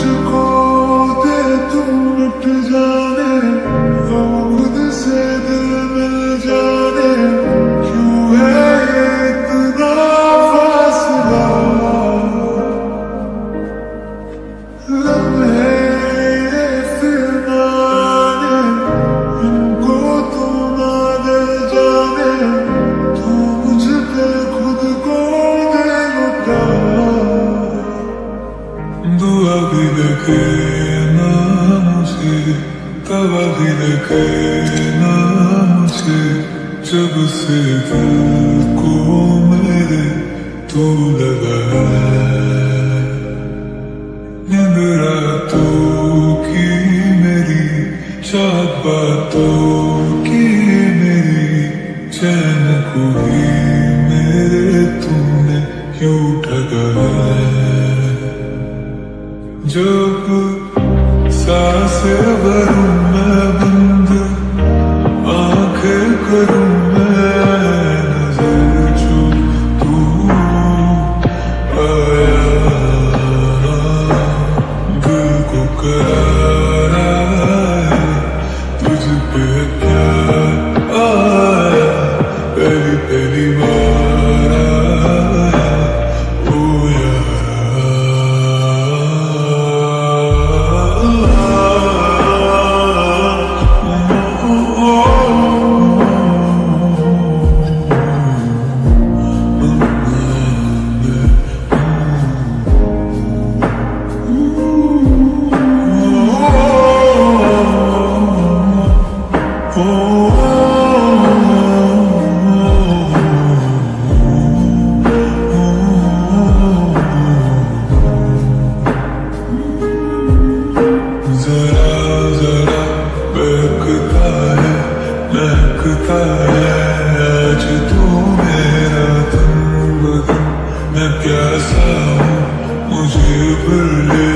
तुझको दे तुम मिट जाने, हम खुद से दिल मिल जाने। क्यों है इतना फासला, लम्हे ये फिराने, हमको तुम ना ले जाने। तो मुझे खुद को दे लुटा, दुआ भी देखे ना मुझे, तवा भी देखे ना मुझे। जब से दिल को मेरे तू लगा है, निंद्रा तो की मेरी, चाहत बातों की मेरी, चैन को ही मेरे तुमने क्यों ठगा है। जब सांसे भरूं मैं बंद, आंखें करूं मैं नजर, जो तू आया दिल को करारा है। तुझ पे प्यार आया पहली पहली बार। आज तू मेरा तन बदन, मैं प्यासा हूँ, मुझे भर ले।